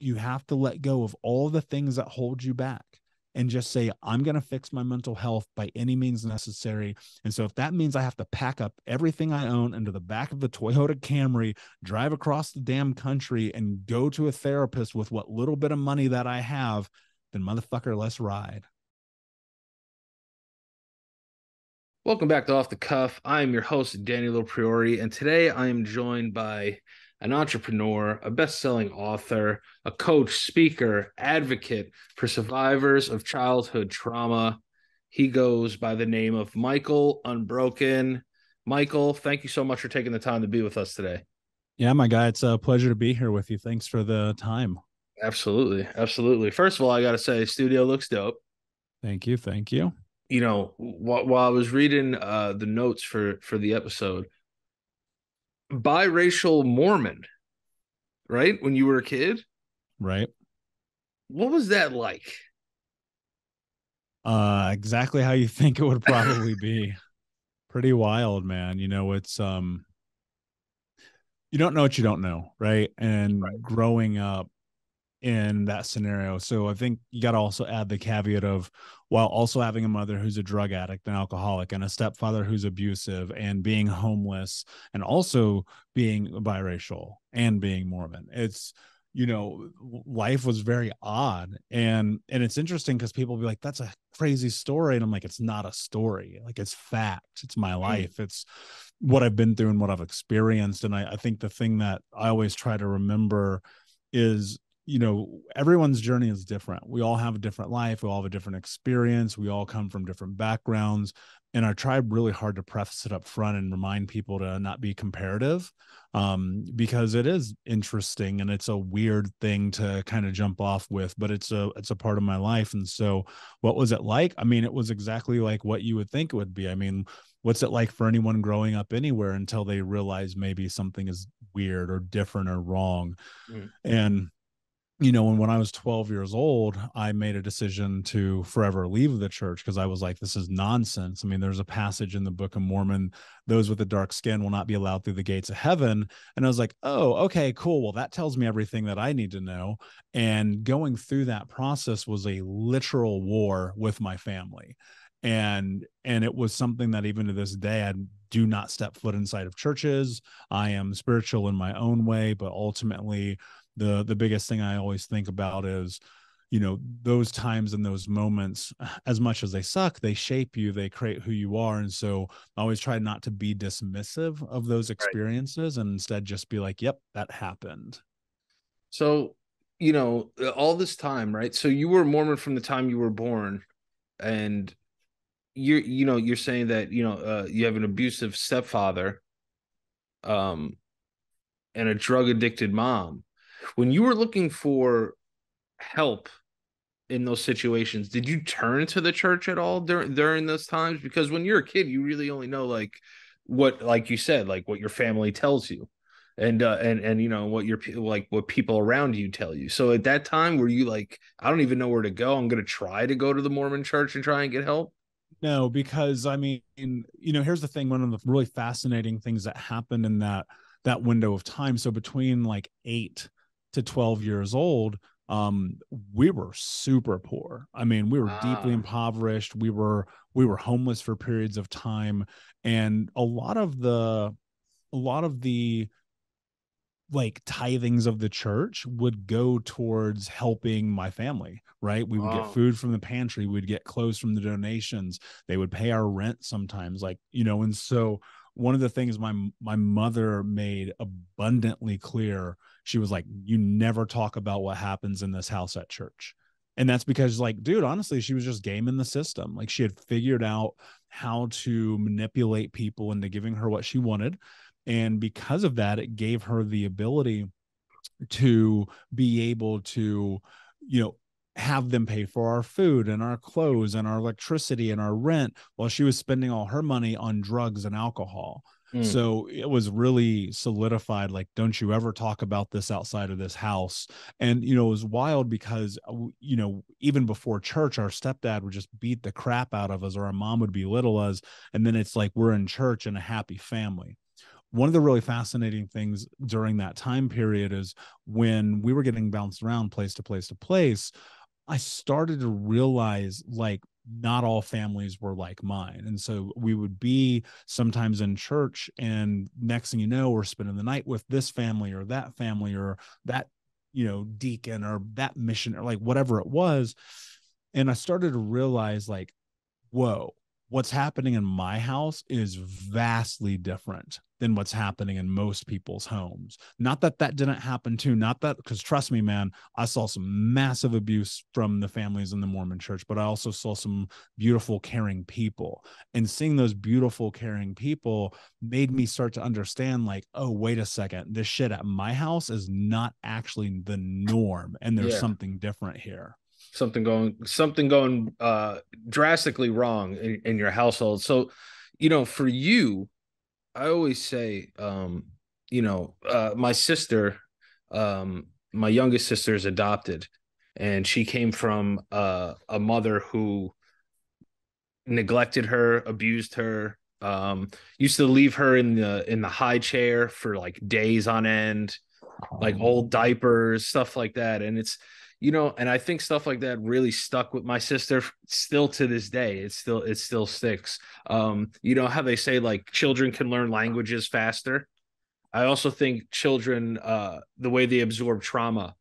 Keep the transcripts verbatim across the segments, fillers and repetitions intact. you have to let go of all the things that hold you back and just say, I'm going to fix my mental health by any means necessary. And so if that means I have to pack up everything I own into the back of the Toyota Camry, drive across the damn country, and go to a therapist with what little bit of money that I have, then motherfucker, let's ride. Welcome back to Off the Cuff. I am your host, Danny LoPriore, and today I am joined by an entrepreneur, a best-selling author, a coach, speaker, advocate for survivors of childhood trauma. He goes by the name of Michael Unbroken. Michael, thank you so much for taking the time to be with us today. Yeah, my guy, it's a pleasure to be here with you. Thanks for the time. Absolutely. Absolutely. First of all, I got to say, studio looks dope. Thank you. Thank you. You know, while, while I was reading uh, the notes for, for the episode, biracial Mormon, right? When you were a kid? Right. What was that like? Uh, exactly how you think it would probably be. Pretty wild, man. You know, it's, um, you don't know what you don't know, right? And right. Growing up in that scenario. So I think you got to also add the caveat of, while also having a mother who's a drug addict and alcoholic and a stepfather who's abusive and being homeless and also being biracial and being Mormon, it's, you know, life was very odd. And, and it's interesting because people be like, that's a crazy story. And I'm like, it's not a story. Like, it's fact. It's my life. It's what I've been through and what I've experienced. And I, I think the thing that I always try to remember is, you know, everyone's journey is different. We all have a different life. We all have a different experience. We all come from different backgrounds, and I try really hard to preface it up front and remind people to not be comparative, um, because it is interesting and it's a weird thing to kind of jump off with, but it's a, it's a part of my life. And so what was it like? I mean, it was exactly like what you would think it would be. I mean, what's it like for anyone growing up anywhere until they realize maybe something is weird or different or wrong. Mm. And you know, when, when I was twelve years old, I made a decision to forever leave the church because I was like, this is nonsense. I mean, there's a passage in the Book of Mormon, those with a dark skin will not be allowed through the gates of heaven. And I was like, oh, okay, cool. Well, that tells me everything that I need to know. And going through that process was a literal war with my family. And, and it was something that even to this day, I do not step foot inside of churches. I am spiritual in my own way, but ultimately, The, the biggest thing I always think about is, you know, those times and those moments, as much as they suck, they shape you, they create who you are. And so I always try not to be dismissive of those experiences, right, and instead just be like, yep, that happened. So, you know, all this time, right? So you were Mormon from the time you were born, and you're, you know, you're saying that, you know, uh, you have an abusive stepfather, um, and a drug addicted mom. When you were looking for help in those situations, did you turn to the church at all during during those times? Because when you're a kid, you really only know like what, like you said, like what your family tells you, and uh, and and you know what your like what people around you tell you. So at that time, were you like, I don't even know where to go. I'm gonna try to go to the Mormon church and try and get help? No, because I mean, you know, here's the thing. One of the really fascinating things that happened in that that window of time. So between like eight to twelve years old, um, we were super poor. I mean, we were ah. deeply impoverished. We were, we were homeless for periods of time. And a lot of the, a lot of the like tithings of the church would go towards helping my family, right? We would wow. get food from the pantry. We'd get clothes from the donations. They would pay our rent sometimes, like, you know, and so one of the things my, my mother made abundantly clear, she was like, you never talk about what happens in this house at church. And that's because, like, dude, honestly, she was just gaming the system. Like, she had figured out how to manipulate people into giving her what she wanted. And because of that, it gave her the ability to be able to, you know, have them pay for our food and our clothes and our electricity and our rent while she was spending all her money on drugs and alcohol. Mm. So it was really solidified, like, don't you ever talk about this outside of this house. And, you know, it was wild because, you know, even before church, our stepdad would just beat the crap out of us, or our mom would belittle us. And then it's like, we're in church and a happy family. one of the really fascinating things during that time period is when we were getting bounced around place to place to place, I started to realize, like, not all families were like mine. And so we would be sometimes in church, and next thing you know, we're spending the night with this family or that family or that, you know, deacon or that mission or like whatever it was. And I started to realize, like, whoa, what's happening in my house is vastly different than what's happening in most people's homes. Not that that didn't happen too, not that, because trust me, man, I saw some massive abuse from the families in the Mormon church, but I also saw some beautiful, caring people. And seeing those beautiful, caring people made me start to understand, like, oh, wait a second, this shit at my house is not actually the norm. And there's yeah. something different here. Something going, something going uh, drastically wrong in, in your household. So, you know, for you, I always say, um, you know, uh, my sister, um, my youngest sister is adopted, and she came from uh, a mother who neglected her, abused her, um, used to leave her in the in the high chair for like days on end, like old diapers, stuff like that, and it's. You know, and I think stuff like that really stuck with my sister still to this day. It still it still sticks. Um, you know how they say, like, children can learn languages faster. I also think children, uh, the way they absorb trauma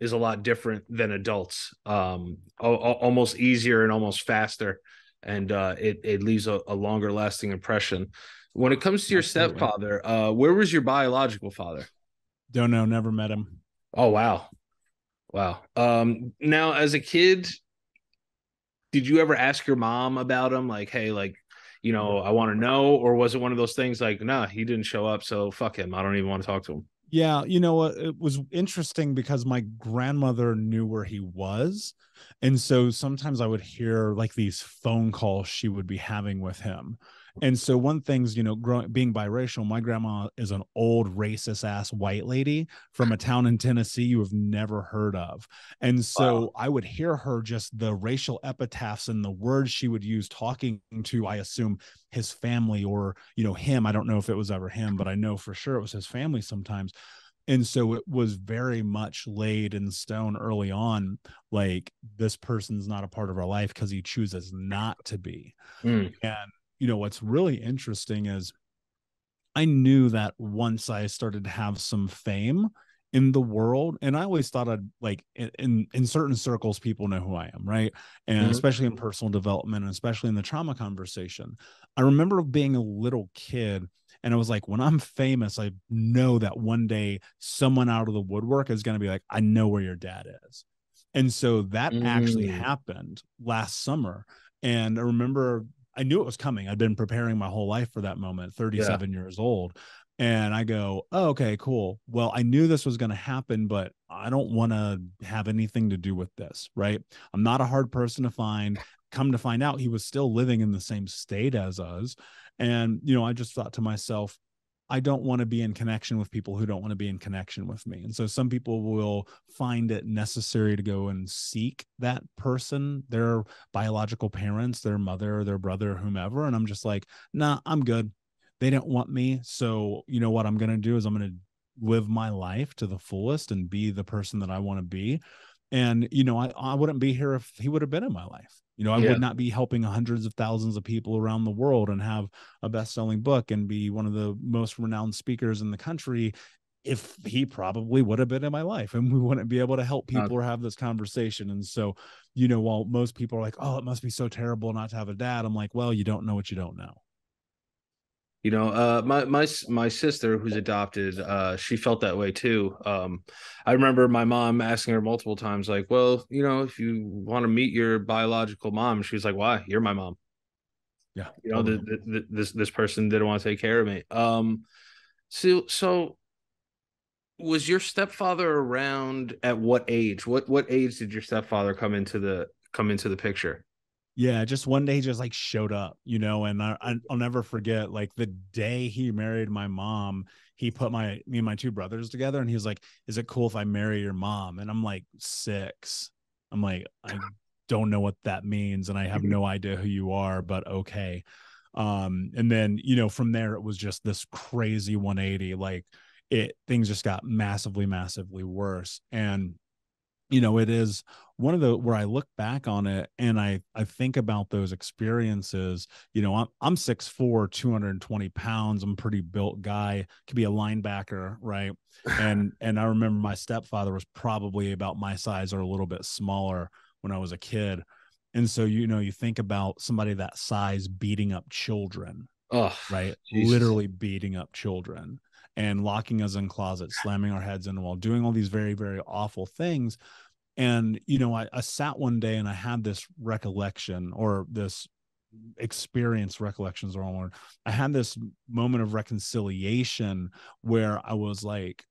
is a lot different than adults, um, o- almost easier and almost faster. And uh, it, it leaves a, a longer lasting impression. When it comes to your Absolutely. stepfather, uh, where was your biological father? Don't know. Never met him. Oh, wow. Wow. Um, now, as a kid, did you ever ask your mom about him? Like, hey, like, you know, I want to know. Or was it one of those things like, nah, he didn't show up, so fuck him, I don't even want to talk to him? Yeah. You know, it was interesting because my grandmother knew where he was. And so sometimes I would hear like these phone calls she would be having with him. And so one thing's, you know, growing, being biracial, my grandma is an old racist ass white lady from a town in Tennessee you have never heard of. And so wow. I would hear her, just the racial epitaphs and the words she would use talking to, I assume, his family or, you know, him. I don't know if it was ever him, but I know for sure it was his family sometimes. And so it was very much laid in stone early on, like, this person's not a part of our life because he chooses not to be. Mm. And, you know, what's really interesting is I knew that once I started to have some fame in the world, and I always thought I'd, like, in, in certain circles, people know who I am, right? And mm-hmm. especially in personal development, and especially in the trauma conversation. I remember being a little kid, and I was like, when I'm famous, I know that one day someone out of the woodwork is going to be like, I know where your dad is. And so that mm-hmm. actually happened last summer. And I remember I knew it was coming. I'd been preparing my whole life for that moment, thirty-seven yeah. years old. And I go, oh, okay, cool. Well, I knew this was going to happen, but I don't want to have anything to do with this, right? I'm not a hard person to find. Come to find out, he was still living in the same state as us. And, you know, I just thought to myself, I don't want to be in connection with people who don't want to be in connection with me. And so some people will find it necessary to go and seek that person, their biological parents, their mother, their brother, whomever. And I'm just like, nah, I'm good. They don't want me. So you know what I'm going to do is I'm going to live my life to the fullest and be the person that I want to be. And, you know, I, I wouldn't be here if he would have been in my life. You know, I yeah. would not be helping hundreds of thousands of people around the world and have a best-selling book and be one of the most renowned speakers in the country if he probably would have been in my life, and we wouldn't be able to help people or have this conversation. And so, you know, while most people are like, oh, it must be so terrible not to have a dad, I'm like, well, you don't know what you don't know. You know, uh, my, my, my sister, who's adopted, uh, she felt that way too. Um, I remember my mom asking her multiple times, like, well, you know, if you want to meet your biological mom, she was like, why? You're my mom. Yeah. You know, the, the, the, this, this person didn't want to take care of me. Um, so, so was your stepfather around at what age? What, what age did your stepfather come into the, come into the picture? Yeah, just one day just like showed up, you know, and I, I'll never forget, like, the day he married my mom, he put my me and my two brothers together, and he was like, is it cool if I marry your mom? And I'm like six. I'm like, I don't know what that means, and I have no idea who you are, but okay. Um, and then, you know, from there, it was just this crazy one eighty, like it, things just got massively, massively worse. And, you know, it is one of the, where I look back on it and I, I think about those experiences. You know, I'm, I'm six foot four, two hundred twenty pounds. I'm a pretty built guy, could be a linebacker. Right. And, and I remember my stepfather was probably about my size or a little bit smaller when I was a kid. And so, you know, you think about somebody that size beating up children, oh, right? Jesus. Literally beating up children and locking us in closets, slamming our heads in the wall, doing all these very, very awful things. And, you know, I, I sat one day and I had this recollection or this experience, recollections are all word. I had this moment of reconciliation where I was like,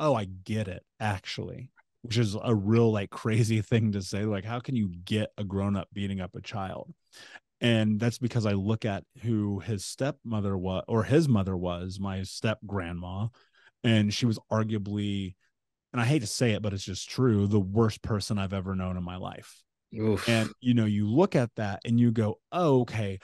oh, I get it, actually. Which is a real like crazy thing to say, like, how can you get a grown up beating up a child? And that's because I look at who his stepmother was, or his mother was, my step grandma. And she was arguably, and I hate to say it, but it's just true, the worst person I've ever known in my life. Oof. And, you know, you look at that and you go, oh, okay,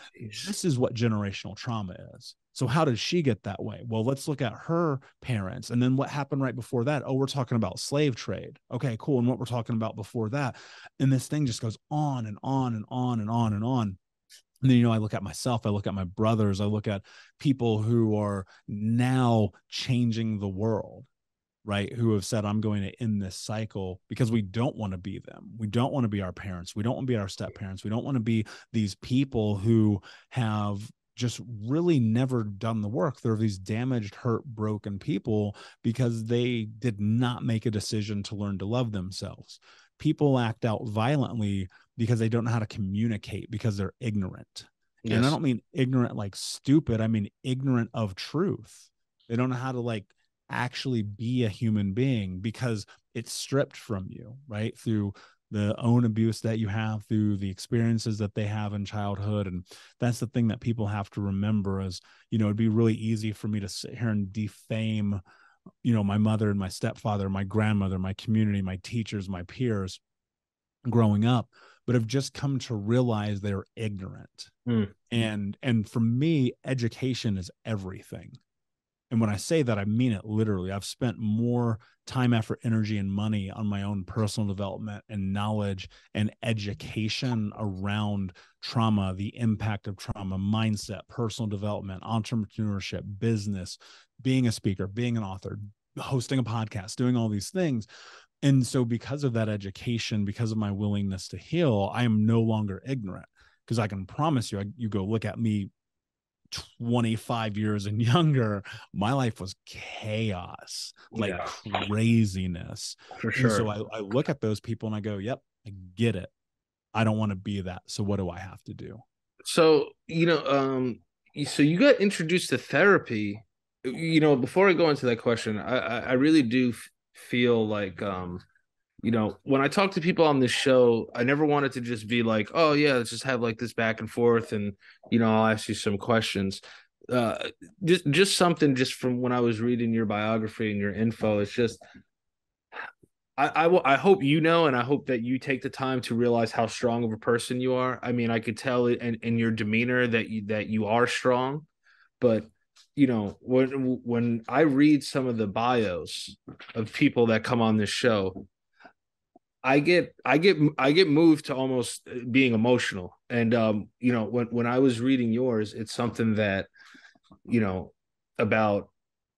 this is what generational trauma is. So how did she get that way? Well, let's look at her parents. And then what happened right before that? Oh, we're talking about slave trade. Okay, cool. And what we're talking about before that. And this thing just goes on and on and on and on and on. And then, you know, I look at myself, I look at my brothers, I look at people who are now changing the world, right? Who have said, I'm going to end this cycle, because we don't want to be them. We don't want to be our parents. We don't want to be our step parents. We don't want to be these people who have just really never done the work. There are these damaged, hurt, broken people because they did not make a decision to learn to love themselves. People act out violently because they don't know how to communicate, because they're ignorant. Yes. And I don't mean ignorant like stupid. I mean ignorant of truth. They don't know how to like actually be a human being, because it's stripped from you, right? Through the own abuse that you have, through the experiences that they have in childhood. And that's the thing that people have to remember is, you know, it'd be really easy for me to sit here and defame, you know, my mother and my stepfather, my grandmother, my community, my teachers, my peers growing up, but have just come to realize they're ignorant. Mm. And, and for me, education is everything. And when I say that, I mean it literally. I've spent more time, effort, energy, and money on my own personal development and knowledge and education around trauma, the impact of trauma, mindset, personal development, entrepreneurship, business, being a speaker, being an author, hosting a podcast, doing all these things. And so because of that education, because of my willingness to heal, I am no longer ignorant, because I can promise you, I, you go look at me twenty-five years and younger, my life was chaos, like yeah. craziness. For sure. And so I, I look at those people and I go, yep, I get it. I don't want to be that. So what do I have to do? So, you know, um, so you got introduced to therapy. You know, before I go into that question, I, I really do feel like, um, you know, when I talk to people on this show, I never wanted to just be like, oh, yeah, let's just have like this back and forth. And, you know, I'll ask you some questions. Uh, just, just something just from when I was reading your biography and your info. It's just I, I, I hope, you know, and I hope that you take the time to realize how strong of a person you are. I mean, I could tell in, in your demeanor that you, that you are strong. But, you know, when when I read some of the bios of people that come on this show, I get, I get, I get moved to almost being emotional. And, um, you know, when, when I was reading yours, it's something that, you know, about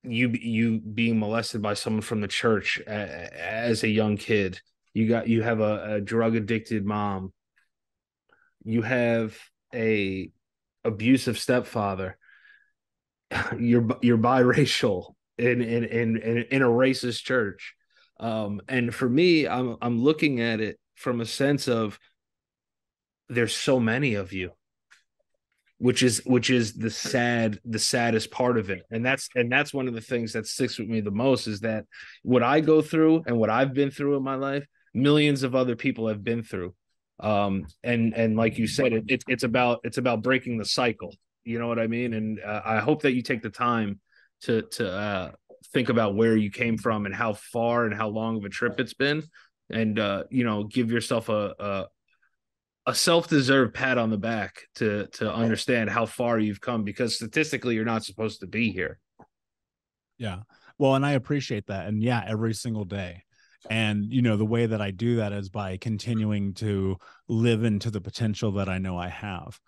you, you being molested by someone from the church as a young kid. You got, you have a, a drug addicted mom. You have a abusive stepfather. You're, you're biracial in, in, in, in, in a racist church. Um, and for me, I'm I'm looking at it from a sense of there's so many of you, which is which is the sad the saddest part of it. And that's and that's one of the things that sticks with me the most, is that what I go through and what I've been through in my life, millions of other people have been through. Um, and and like you said, it, it it's about it's about breaking the cycle. You know what I mean? And uh, I hope that you take the time to to. Uh, think about where you came from and how far and how long of a trip it's been, and uh you know, give yourself a, a a self-deserved pat on the back to to understand how far you've come, because statistically you're not supposed to be here. Yeah. Well, and I appreciate that. And yeah, every single day. And, you know, the way that I do that is by continuing to live into the potential that I know I have.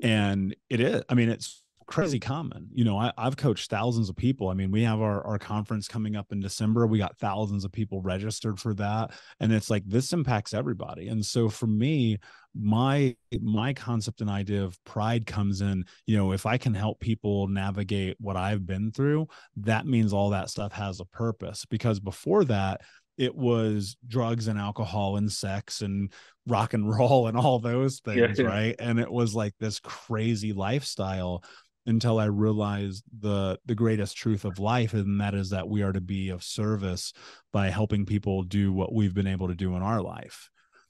And it is, I mean, it's crazy common. You know, I, I've coached thousands of people. I mean, we have our, our conference coming up in December. We got thousands of people registered for that. And it's like, this impacts everybody. And so for me, my, my concept and idea of pride comes in, you know, if I can help people navigate what I've been through, that means all that stuff has a purpose. Because before that, it was drugs and alcohol and sex and rock and roll and all those things, yeah, yeah. right? And it was like this crazy lifestyle until I realized the the greatest truth of life, and that is that we are to be of service by helping people do what we've been able to do in our life.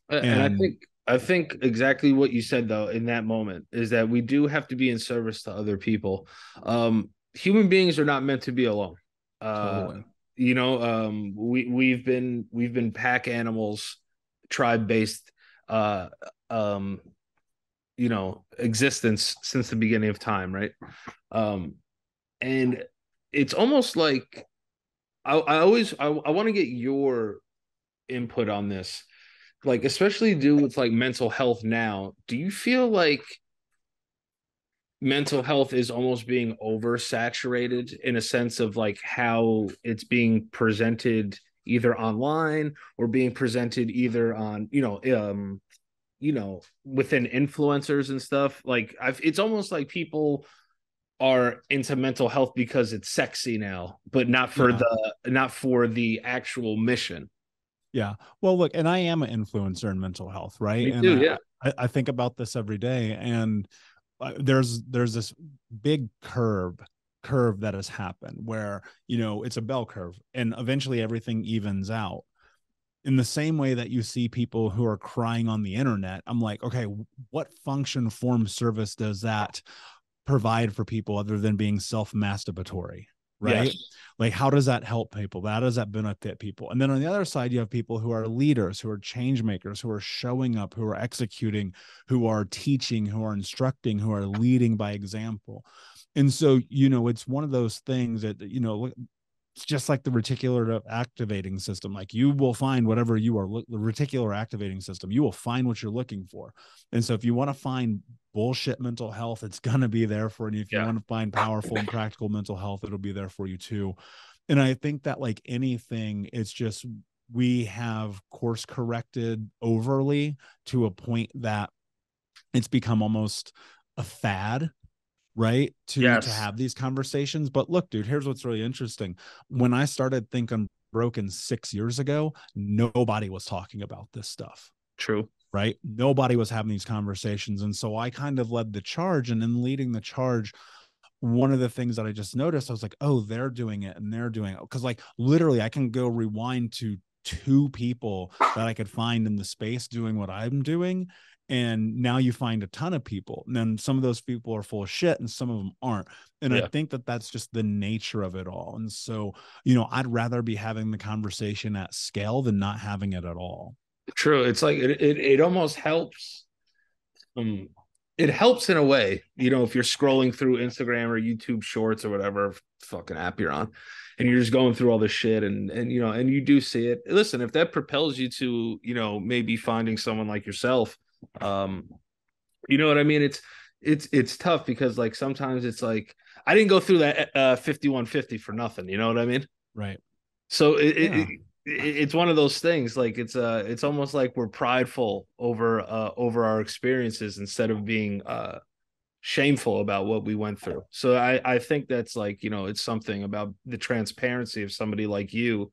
And, and I think I think exactly what you said, though, in that moment is that we do have to be in service to other people. Um, human beings are not meant to be alone. Uh, totally. You know, um, we, we've been, we've been pack animals, tribe based, uh, um, you know, existence since the beginning of time. Right. Um, and it's almost like, I, I always, I, I want to get your input on this, like, especially do with like mental health now. Do you feel like mental health is almost being oversaturated in a sense of like how it's being presented either online or being presented either on, you know, um, you know, within influencers and stuff? Like I've, it's almost like people are into mental health because it's sexy now, but not for yeah. the, not for the actual mission. Yeah. Well, look, and I am an influencer in mental health, right? Me and too, I, yeah. I, I think about this every day, and There's there's this big curve curve that has happened where, you know, it's a bell curve and eventually everything evens out. In the same way that you see people who are crying on the internet, I'm like, okay, what function, form, service does that provide for people other than being self-masturbatory, right? Yes. Like, how does that help people? How does that benefit people? And then on the other side, you have people who are leaders, who are change makers, who are showing up, who are executing, who are teaching, who are instructing, who are leading by example. And so, you know, it's one of those things that, you know, it's just like the reticular activating system. Like you will find whatever you are, the reticular activating system, you will find what you're looking for. And so if you want to find bullshit mental health, it's going to be there for you. If you yeah. want to find powerful and practical mental health, it'll be there for you too. And I think that like anything, it's just, we have course corrected overly to a point that it's become almost a fad, right? To, yes. to have these conversations. But look, dude, here's what's really interesting. When I started Think Unbroken six years ago, nobody was talking about this stuff. True. Right? Nobody was having these conversations. And so I kind of led the charge, and in leading the charge, one of the things that I just noticed, I was like, oh, they're doing it and they're doing it. Cause like literally I can go rewind to two people that I could find in the space doing what I'm doing. And now you find a ton of people, and then some of those people are full of shit and some of them aren't. And yeah. I think that that's just the nature of it all. And so, you know, I'd rather be having the conversation at scale than not having it at all. True. It's like it, it it almost helps. Um, it helps in a way, you know, if you're scrolling through Instagram or YouTube Shorts or whatever fucking app you're on, and you're just going through all this shit, and and you know, and you do see it. Listen, if that propels you to, you know, maybe finding someone like yourself, um, you know what I mean? It's it's it's tough because like sometimes it's like I didn't go through that uh, fifty-one fifty for nothing. You know what I mean? Right. So it. Yeah. it It's one of those things, like it's uh it's almost like we're prideful over uh over our experiences instead of being uh shameful about what we went through. So I I think that's like, you know, it's something about the transparency of somebody like you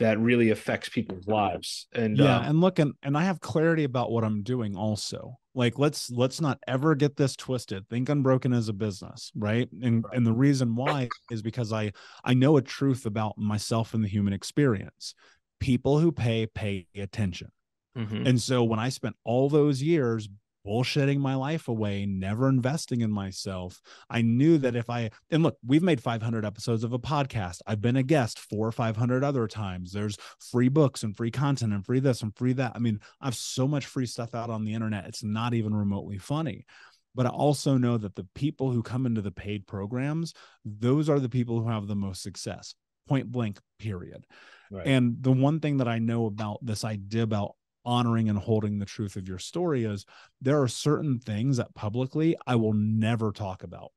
that really affects people's lives. And yeah, um, and look, and, and I have clarity about what I'm doing also. Like, let's let's not ever get this twisted. Think Unbroken is a business, right? And right. and the reason why is because I I know a truth about myself and the human experience. People who pay pay attention. Mm-hmm. And so when I spent all those years bullshitting my life away, never investing in myself. I knew that if I, and look, we've made five hundred episodes of a podcast. I've been a guest four or five hundred other times. There's free books and free content and free this and free that. I mean, I have so much free stuff out on the internet. It's not even remotely funny. But I also know that the people who come into the paid programs, those are the people who have the most success, point blank, period. Right. And the one thing that I know about this idea about honoring and holding the truth of your story is there are certain things that publicly I will never talk about.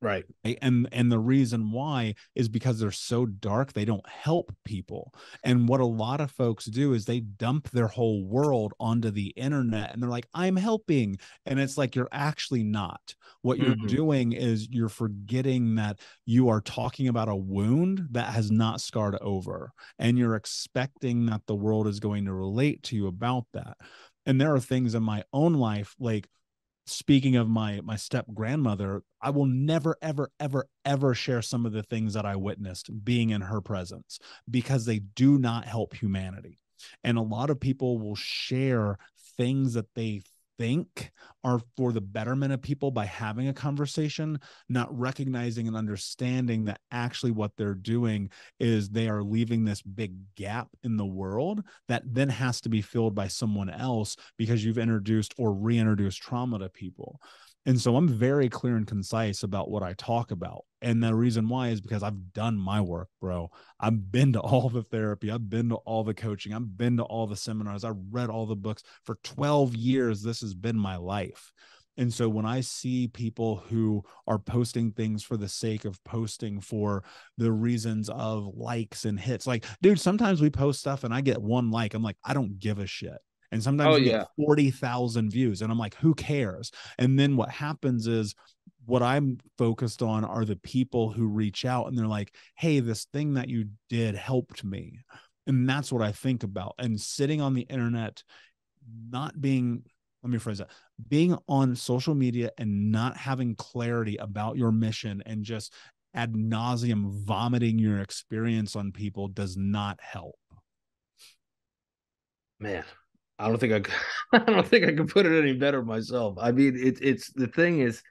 Right. And, and the reason why is because they're so dark, they don't help people. And what a lot of folks do is they dump their whole world onto the internet and they're like, I'm helping. And it's like, you're actually not. What you're mm-hmm. doing is you're forgetting that you are talking about a wound that has not scarred over. And you're expecting that the world is going to relate to you about that. And there are things in my own life, like, speaking of my, my step grandmother, I will never, ever, ever, ever share some of the things that I witnessed being in her presence, because they do not help humanity. And a lot of people will share things that they think are for the betterment of people by having a conversation, not recognizing and understanding that actually what they're doing is they are leaving this big gap in the world that then has to be filled by someone else because you've introduced or reintroduced trauma to people. And so I'm very clear and concise about what I talk about. And the reason why is because I've done my work, bro. I've been to all the therapy. I've been to all the coaching. I've been to all the seminars. I've read all the books. For twelve years, this has been my life. And so when I see people who are posting things for the sake of posting, for the reasons of likes and hits, like, dude, sometimes we post stuff and I get one like, I'm like, I don't give a shit. And sometimes oh, we yeah. get forty thousand views. And I'm like, who cares? And then what happens is what I'm focused on are the people who reach out and they're like, hey, this thing that you did helped me. And that's what I think about. And sitting on the internet, not being, let me phrase that, being on social media and not having clarity about your mission and just ad nauseum vomiting your experience on people does not help. Man. I don't think I, I don't think I could put it any better myself. I mean, it's, it's the thing is,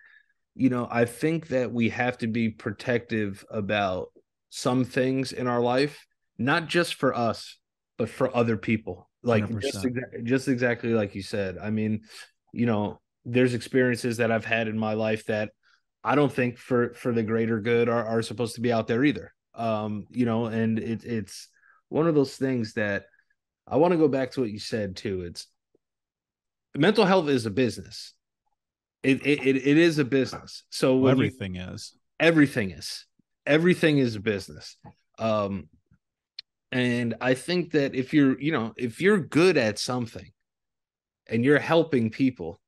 you know, I think that we have to be protective about some things in our life, not just for us, but for other people. Like just, exa- just exactly like you said. I mean, you know, there's experiences that I've had in my life that I don't think for, for the greater good are, are supposed to be out there either. Um, you know, and it, it's one of those things that, I want to go back to what you said too. It's mental health is a business. It it it is a business. So well, everything you, is everything is everything is a business. Um, and I think that if you're you know if you're good at something, and you're helping people,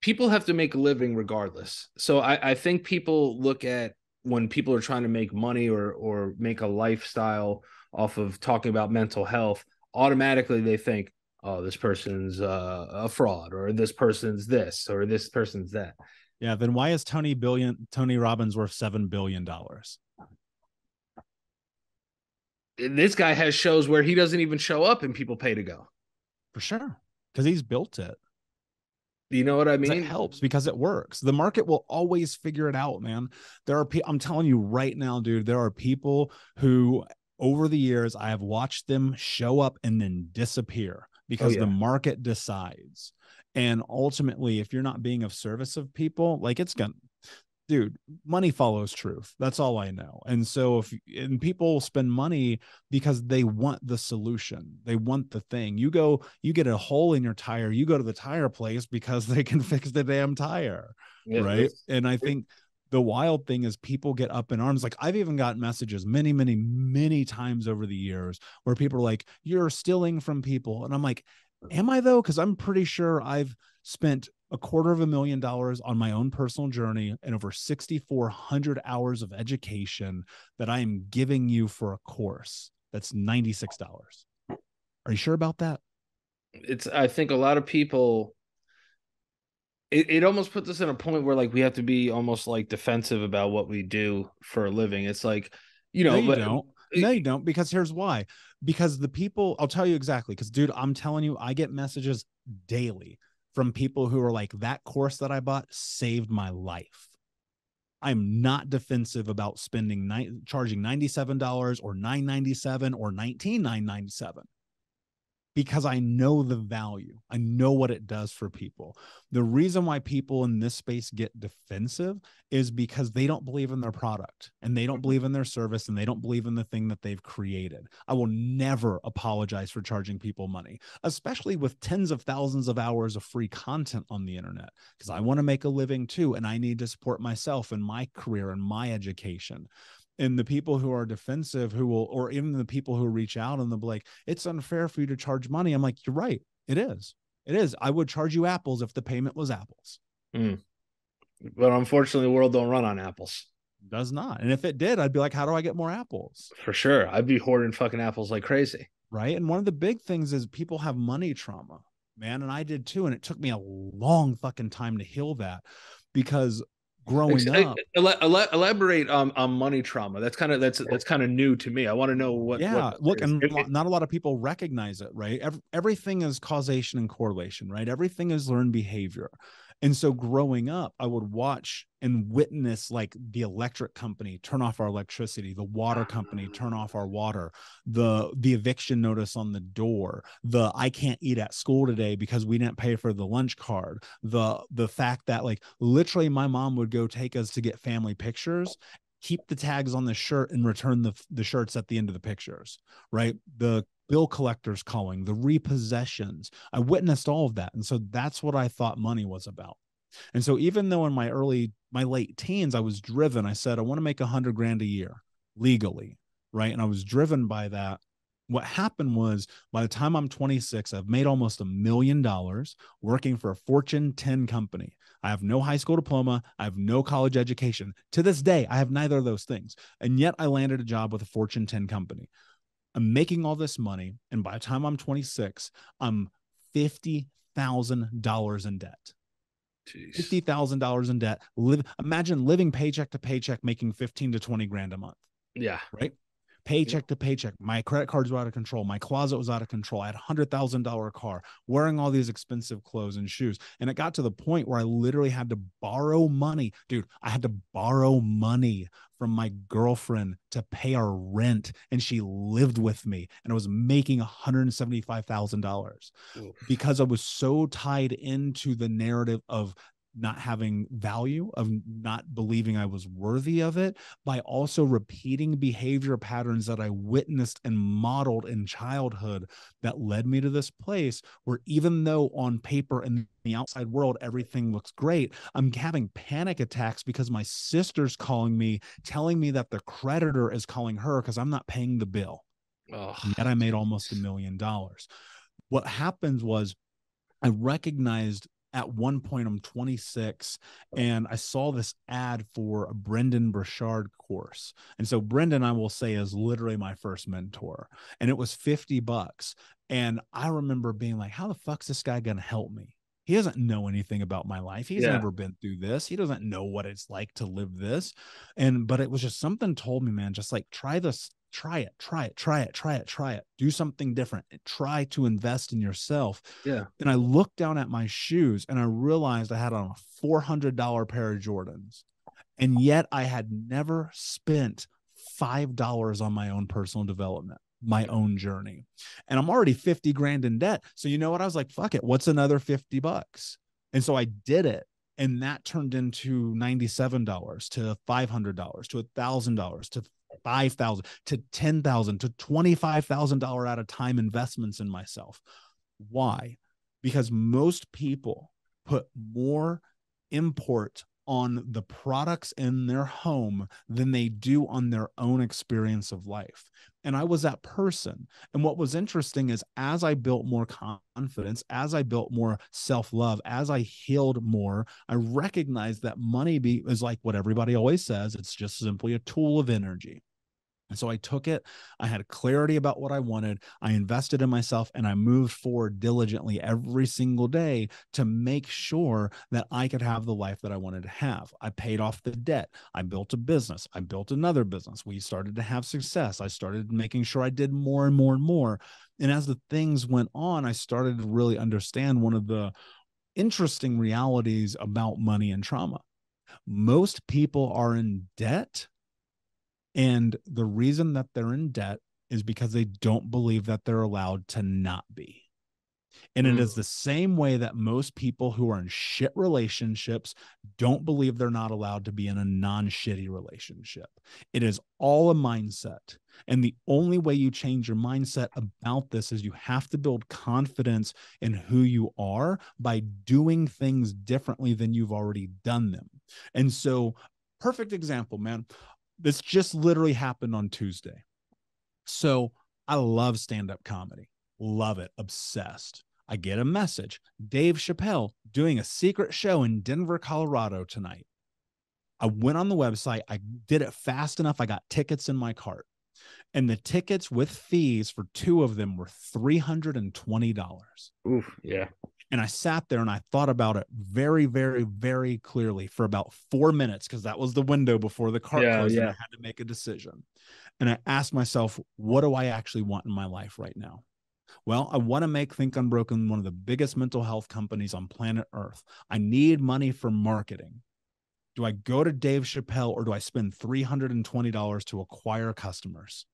people have to make a living regardless. So I, I think people look at when people are trying to make money or or make a lifestyle off of talking about mental health, automatically they think, oh, this person's uh, a fraud, or this person's this, or this person's that. Yeah, then why is Tony billion Tony Robbins worth seven billion dollars? This guy has shows where he doesn't even show up and people pay to go. For sure, because he's built it. You know what I mean? It helps because it works. The market will always figure it out, man. There are people, I'm telling you right now, dude, there are people who... over the years, I have watched them show up and then disappear because oh, yeah. the market decides. And ultimately, if you're not being of service of people, like it's gonna, dude, money follows truth. That's all I know. And so if and people spend money because they want the solution, they want the thing. You go, you get a hole in your tire, you go to the tire place because they can fix the damn tire, yeah, right? And I think. The wild thing is people get up in arms. Like I've even gotten messages many, many, many times over the years where people are like, you're stealing from people. And I'm like, am I though? Because I'm pretty sure I've spent a quarter of a million dollars on my own personal journey and over six thousand four hundred hours of education that I am giving you for a course that's ninety-six dollars. Are you sure about that? It's, I think a lot of people... It, it almost puts us in a point where like we have to be almost like defensive about what we do for a living. It's like, you know, no, you but don't. No, you don't, because here's why. Because the people, I'll tell you exactly, because dude, I'm telling you, I get messages daily from people who are like, that course that I bought saved my life. I'm not defensive about spending charging ninety-seven dollars or nine ninety-seven or nineteen nine ninety-seven, because I know the value. I know what it does for people. The reason why people in this space get defensive is because they don't believe in their product, and they don't believe in their service, and they don't believe in the thing that they've created. I will never apologize for charging people money, especially with tens of thousands of hours of free content on the internet, because I want to make a living too, and I need to support myself and my career and my education. And the people who are defensive, who will, or even the people who reach out and they'll be like, it's unfair for you to charge money. I'm like, you're right. It is. It is. I would charge you apples if the payment was apples. Mm. But unfortunately, the world don't run on apples. Does not. And if it did, I'd be like, how do I get more apples? For sure. I'd be hoarding fucking apples like crazy. Right. And one of the big things is people have money trauma, man. And I did too. And it took me a long fucking time to heal that, because growing up, elaborate um, on money trauma. That's kind of that's that's kind of new to me. I want to know what. Yeah, what look, and not a lot of people recognize it, right? Every, everything is causation and correlation, right? Everything is learned behavior. And so growing up, I would watch and witness like the electric company turn off our electricity, the water company turn off our water, the the eviction notice on the door, the I can't eat at school today because we didn't pay for the lunch card, the the fact that like literally my mom would go take us to get family pictures, keep the tags on the shirt and return the, the shirts at the end of the pictures, right? The bill collectors calling, the repossessions. I witnessed all of that. And so that's what I thought money was about. And so even though in my early, my late teens, I was driven, I said, I want to make a hundred grand a year legally. Right. And I was driven by that. What happened was by the time I'm twenty-six, I've made almost a million dollars working for a Fortune ten company. I have no high school diploma. I have no college education. To this day, I have neither of those things. And yet I landed a job with a Fortune ten company. I'm making all this money, and by the time I'm twenty-six, I'm fifty thousand dollars in debt. Jeez. fifty thousand dollars in debt. Live, imagine living paycheck to paycheck, making fifteen to twenty grand a month. Yeah. Right? Paycheck yeah. to paycheck. My credit cards were out of control. My closet was out of control. I had a one hundred thousand dollar car, wearing all these expensive clothes and shoes. And it got to the point where I literally had to borrow money. Dude, I had to borrow money from my girlfriend to pay our rent. And she lived with me, and I was making one hundred seventy-five thousand dollars because I was so tied into the narrative of not having value, of not believing I was worthy of it, by also repeating behavior patterns that I witnessed and modeled in childhood that led me to this place where even though on paper and the outside world, everything looks great, I'm having panic attacks because my sister's calling me, telling me that the creditor is calling her because I'm not paying the bill. Oh. And I made almost a million dollars. What happens was I recognized at one point, I'm twenty-six, and I saw this ad for a Brendan Burchard course. And so Brendan, I will say, is literally my first mentor. And it was fifty bucks. And I remember being like, how the fuck's this guy going to help me? He doesn't know anything about my life. He's yeah. never been through this. He doesn't know what it's like to live this. And, but it was just something told me, man, just like, try this, try it, try it, try it, try it, try it, do something different, try to invest in yourself. Yeah. And I looked down at my shoes and I realized I had on a four hundred dollar pair of Jordans. And yet I had never spent five dollars on my own personal development, my own journey. And I'm already fifty grand in debt. So you know what? I was like, fuck it. What's another fifty bucks? And so I did it. And that turned into ninety-seven dollars to five hundred dollars to one thousand dollars to five thousand dollars to ten thousand dollars to twenty-five thousand dollars at a time investments in myself. Why? Because most people put more import on the products in their home than they do on their own experience of life. And I was that person. And what was interesting is as I built more confidence, as I built more self-love, as I healed more, I recognized that money be, is like what everybody always says. It's just simply a tool of energy. And so I took it, I had clarity about what I wanted, I invested in myself, and I moved forward diligently every single day to make sure that I could have the life that I wanted to have. I paid off the debt, I built a business, I built another business, we started to have success, I started making sure I did more and more and more. And as the things went on, I started to really understand one of the interesting realities about money and trauma. Most people are in debt. And the reason that they're in debt is because they don't believe that they're allowed to not be. And it is the same way that most people who are in shit relationships don't believe they're not allowed to be in a non-shitty relationship. It is all a mindset. And the only way you change your mindset about this is you have to build confidence in who you are by doing things differently than you've already done them. And so, perfect example, man. This just literally happened on Tuesday. So I love stand-up comedy. Love it. Obsessed. I get a message. Dave Chappelle doing a secret show in Denver, Colorado tonight. I went on the website. I did it fast enough. I got tickets in my cart. And the tickets with fees for two of them were three hundred twenty dollars. Oof, yeah. And I sat there and I thought about it very, very, very clearly for about four minutes because that was the window before the cart yeah, closed yeah. and I had to make a decision. And I asked myself, what do I actually want in my life right now? Well, I want to make Think Unbroken one of the biggest mental health companies on planet Earth. I need money for marketing. Do I go to Dave Chappelle or do I spend three hundred twenty dollars to acquire customers?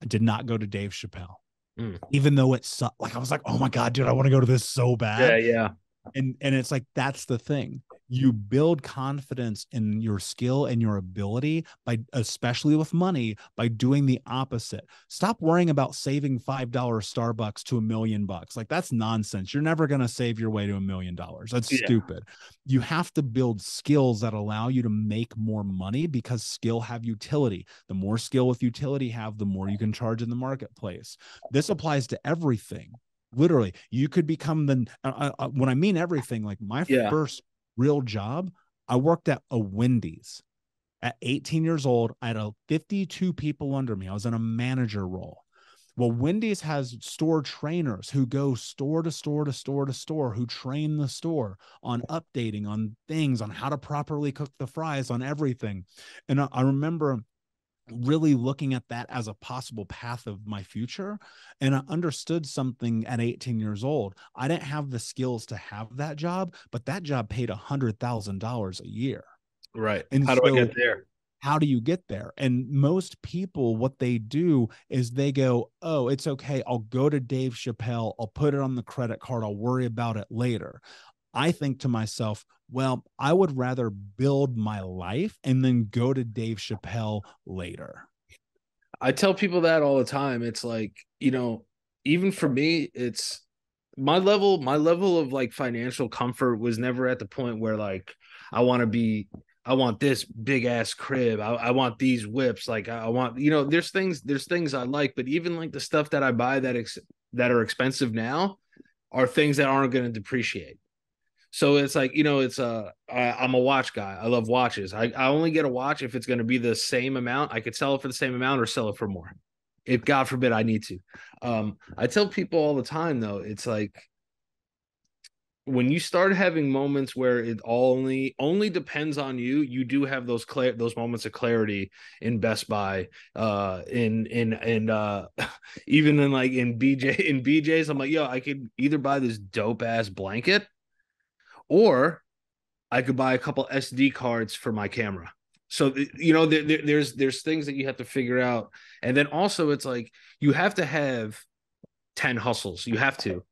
I did not go to Dave Chappelle. Mm. Even though it sucked, like I was like, oh my God, dude, I want to go to this so bad. Yeah, yeah. And and it's like, that's the thing. You build confidence in your skill and your ability by, especially with money, by doing the opposite. Stop worrying about saving five dollar Starbucks to a million bucks. Like that's nonsense. You're never going to save your way to a million dollars. That's yeah. stupid. You have to build skills that allow you to make more money because skill have utility. The more skill with utility have, the more you can charge in the marketplace. This applies to everything. Literally, you could become the, uh, uh, when I mean everything, like my yeah. first real job, I worked at a Wendy's at eighteen years old. I had a fifty-two people under me. I was in a manager role. Well, Wendy's has store trainers who go store to store to store to store, who train the store on updating, on things, on how to properly cook the fries, on everything. And I, I remember really looking at that as a possible path of my future. And I understood something at eighteen years old. I didn't have the skills to have that job, but that job paid a hundred thousand dollars a year. Right. And how do so, I get there? How do you get there? And most people, what they do is they go, oh, it's okay. I'll go to Dave Chappelle. I'll put it on the credit card. I'll worry about it later. I think to myself, well, I would rather build my life and then go to Dave Chappelle later. I tell people that all the time. It's like, you know, even for me, it's my level, my level of like financial comfort was never at the point where like, I want to be, I want this big ass crib. I, I want these whips. Like I, I want, you know, there's things, there's things I like, but even like the stuff that I buy that, ex- that are expensive now are things that aren't going to depreciate. So it's like, you know, it's a, I, I'm a watch guy. I love watches. I, I only get a watch if it's going to be the same amount. I could sell it for the same amount or sell it for more. If God forbid I need to. Um, I tell people all the time, though, it's like when you start having moments where it all only only depends on you, you do have those clear those moments of clarity in Best Buy, uh, in in in uh, even in like in B J in B J's. I'm like, yo, I could either buy this dope ass blanket, or I could buy a couple S D cards for my camera. So, you know, there, there, there's there's things that you have to figure out. And then also it's like you have to have ten hustles. You have to.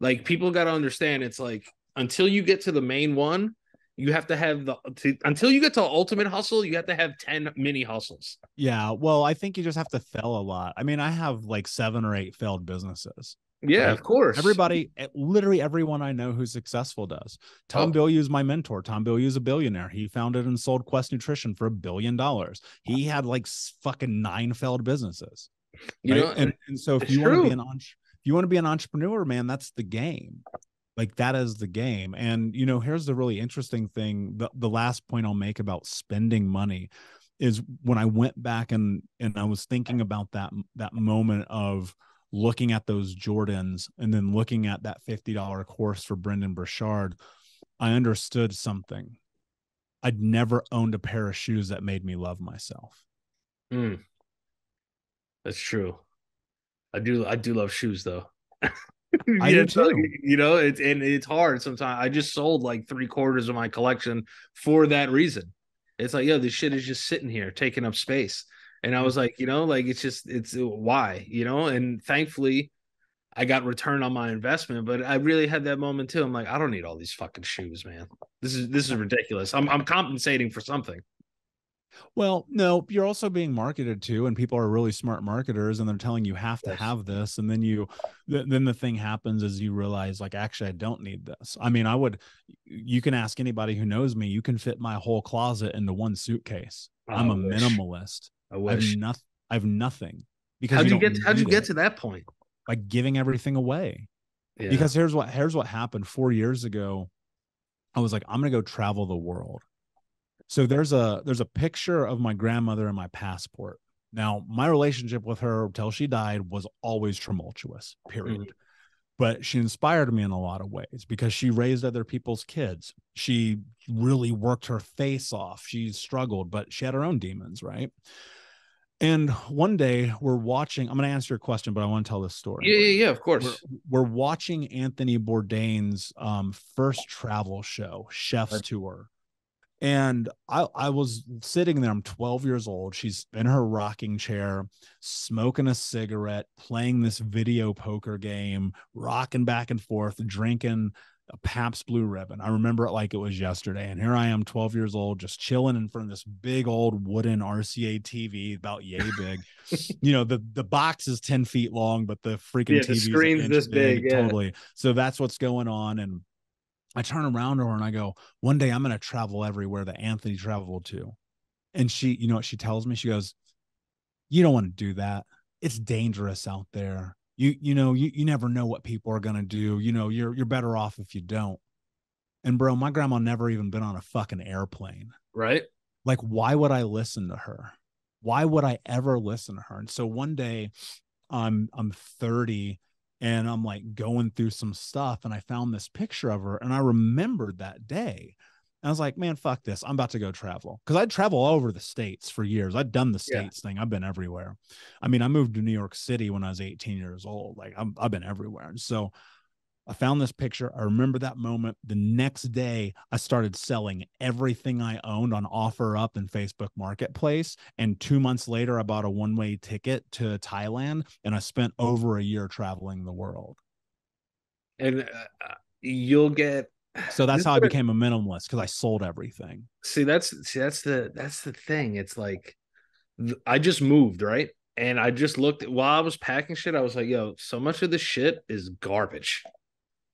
Like people got to understand it's like until you get to the main one, you have to have the to, until you get to ultimate hustle, you have to have ten mini hustles. Yeah, well, I think you just have to fail a lot. I mean, I have like seven or eight failed businesses. Yeah, right? Of course. Everybody, literally everyone I know who's successful does. Tom oh. Bilyeu is my mentor. Tom Bilyeu is a billionaire. He founded and sold Quest Nutrition for a billion dollars. He had like fucking nine failed businesses. You right? know, and, and so if you want to be an entre- if you want to be an entrepreneur, man, that's the game. Like that is the game. And you know, here's the really interesting thing. The, the last point I'll make about spending money is when I went back and and I was thinking about that that moment of looking at those Jordans and then looking at that fifty dollar course for Brendan Burchard, I understood something. I'd never owned a pair of shoes that made me love myself. Mm. That's true. I do. I do love shoes though. I do too. You know, it's, and it's hard sometimes. I just sold like three quarters of my collection for that reason. It's like, yo, this shit is just sitting here taking up space. And I was like, you know, like, it's just, it's why, you know, and thankfully I got return on my investment, but I really had that moment too. I'm like, I don't need all these fucking shoes, man. This is, this is ridiculous. I'm, I'm compensating for something. Well, no, you're also being marketed to, and people are really smart marketers and they're telling you have to yes. have this. And then you, th- then the thing happens is you realize like, actually, I don't need this. I mean, I would, you can ask anybody who knows me, you can fit my whole closet into one suitcase. Oh, I'm a I wish. minimalist. I wish. I've nothing. I've nothing because how'd you, you get, how'd you get to that point? By giving everything away. Yeah. Because here's what, here's what happened four years ago. I was like, I'm going to go travel the world. So there's a there's a picture of my grandmother in my passport. Now, my relationship with her till she died was always tumultuous, period. Mm-hmm. But she inspired me in a lot of ways because she raised other people's kids. She really worked her face off. She struggled, but she had her own demons, right? And one day we're watching, I'm going to answer your question, but I want to tell this story. Yeah, yeah, yeah, of course. We're, we're watching Anthony Bourdain's um, first travel show, Chef's right. Tour. And I, I was sitting there, I'm twelve years old. She's in her rocking chair, smoking a cigarette, playing this video poker game, rocking back and forth, drinking a Pabst Blue Ribbon. I remember it like it was yesterday. And here I am, twelve years old, just chilling in front of this big old wooden R C A T V about yay big. You know, the, the box is ten feet long, but the freaking yeah, T V screen's this big. big yeah. Totally. So that's what's going on. And I turn around to her and I go, one day I'm going to travel everywhere that Anthony traveled to. And she, you know what she tells me? She goes, you don't want to do that. It's dangerous out there. You, you know, you, you never know what people are going to do. You know, you're, you're better off if you don't. And bro, my grandma never even been on a fucking airplane. Right. Like, why would I listen to her? Why would I ever listen to her? And so one day I'm, I'm thirty and I'm like going through some stuff and I found this picture of her and I remembered that day. And I was like, man, fuck this. I'm about to go travel. Cause I'd travel all over the States for years. I'd done the States yeah. thing. I've been everywhere. I mean, I moved to New York City when I was eighteen years old. Like I'm, I've been everywhere. And so I found this picture. I remember that moment. The next day I started selling everything I owned on OfferUp and Facebook Marketplace. And two months later, I bought a one-way ticket to Thailand and I spent over a year traveling the world. And uh, you'll get, so that's how I became a minimalist. Cause I sold everything. See, that's, see, that's the, that's the thing. It's like, I just moved. Right. And I just looked at, while I was packing shit. I was like, yo, so much of this shit is garbage.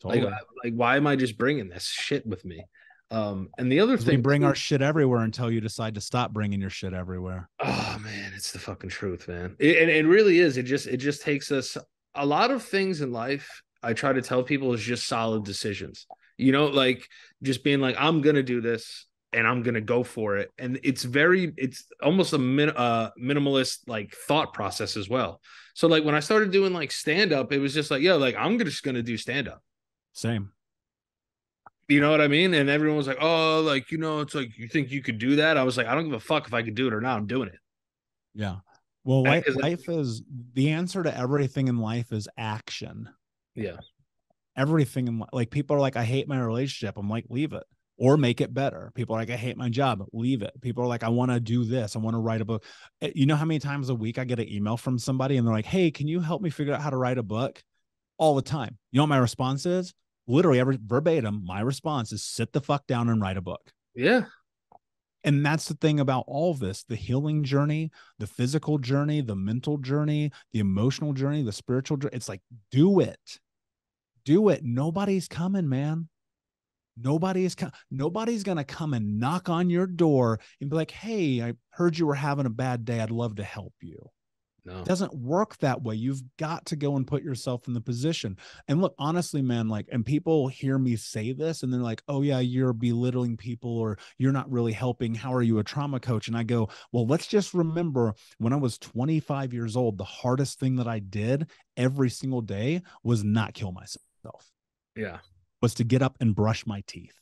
Totally. Like, like, why am I just bringing this shit with me? Um, and the other thing, we bring our shit everywhere until you decide to stop bringing your shit everywhere. Oh man, it's the fucking truth, man. It, and it really is. It just, it just takes us a lot of things in life. I try to tell people is just solid decisions, you know, like just being like, I'm going to do this and I'm going to go for it. And it's very, it's almost a min, uh, minimalist like thought process as well. So like when I started doing like stand-up, it was just like, yo, like I'm just going to do stand-up. Same. You know what I mean? And everyone was like, oh, like, you know, it's like, you think you could do that? I was like, I don't give a fuck if I could do it or not. I'm doing it. Yeah. Well, life, life is the answer to everything in life is action. Yeah. Everything in life. Like people are like, I hate my relationship. I'm like, leave it or make it better. People are like, I hate my job. Leave it. People are like, I want to do this. I want to write a book. You know how many times a week I get an email from somebody and they're like, hey, can you help me figure out how to write a book? All the time. You know what my response is? Literally every verbatim, my response is sit the fuck down and write a book. Yeah. And that's the thing about all this, the healing journey, the physical journey, the mental journey, the emotional journey, the spiritual journey. It's like, do it, do it. Nobody's coming, man. Nobody is com- Nobody's going to come and knock on your door and be like, hey, I heard you were having a bad day. I'd love to help you. No. It doesn't work that way. You've got to go and put yourself in the position. And look, honestly, man, like, and people hear me say this and they're like, oh yeah, you're belittling people, or you're not really helping. How are you a trauma coach? And I go, well, let's just remember when I was twenty-five years old, the hardest thing that I did every single day was not kill myself. Yeah. Was to get up and brush my teeth.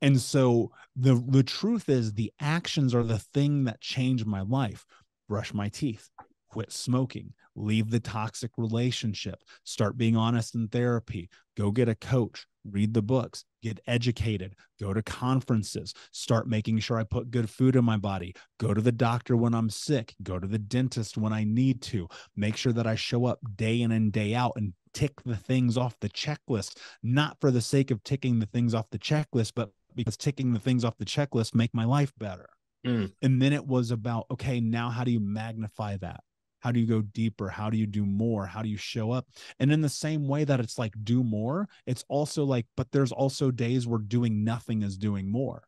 And so the, the truth is, the actions are the thing that changed my life. Brush my teeth, quit smoking, leave the toxic relationship, start being honest in therapy, go get a coach, read the books, get educated, go to conferences, start making sure I put good food in my body, go to the doctor when I'm sick, go to the dentist when I need to, make sure that I show up day in and day out and tick the things off the checklist, not for the sake of ticking the things off the checklist, but because ticking the things off the checklist make my life better. Mm. And then it was about, okay, now how do you magnify that? How do you go deeper? How do you do more? How do you show up? And in the same way that it's like do more, it's also like, but there's also days where doing nothing is doing more.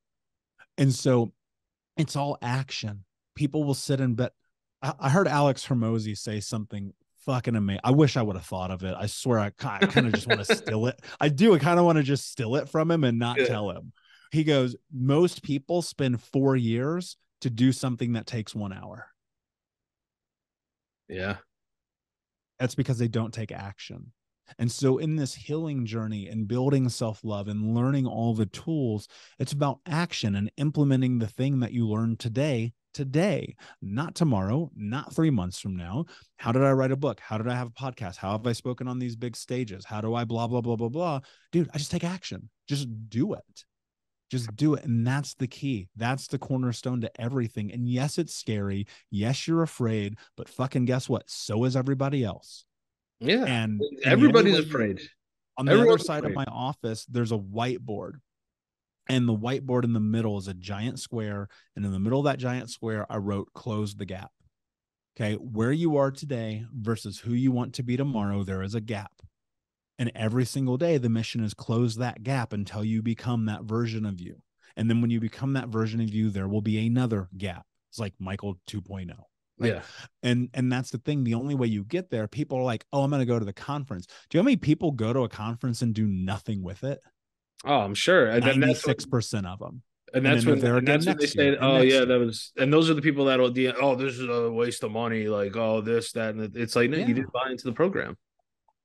And so it's all action. People will sit and bet. I, I heard Alex Hermosi say something fucking amazing. I wish I would have thought of it. I swear I, I kind of just want to steal it. I do. I kind of want to just steal it from him and not yeah. tell him. He goes, most people spend four years to do something that takes one hour. Yeah. That's because they don't take action. And so in this healing journey and building self-love and learning all the tools, it's about action and implementing the thing that you learned today, today, not tomorrow, not three months from now. How did I write a book? How did I have a podcast? How have I spoken on these big stages? How do I blah, blah, blah, blah, blah? Dude, I just take action. Just do it. Just do it. And that's the key. That's the cornerstone to everything. And yes, it's scary. Yes, you're afraid, but fucking guess what? So is everybody else. Yeah. And everybody's afraid. On the other side of my office, there's a whiteboard. And the whiteboard in the middle is a giant square. And in the middle of that giant square, I wrote, close the gap. Okay. Where you are today versus who you want to be tomorrow, there is a gap. And every single day, the mission is close that gap until you become that version of you. And then when you become that version of you, there will be another gap. It's like Michael two point oh. Right? Yeah. And, and that's the thing. The only way you get there, people are like, oh, I'm going to go to the conference. Do you know how many people go to a conference and do nothing with it? Oh, I'm sure. And ninety-six percent of them. And that's when they say, oh, yeah, that was, and those are the people that will, oh, this is a waste of money. Like, oh, this, that. And it's like, no, you didn't buy into the program.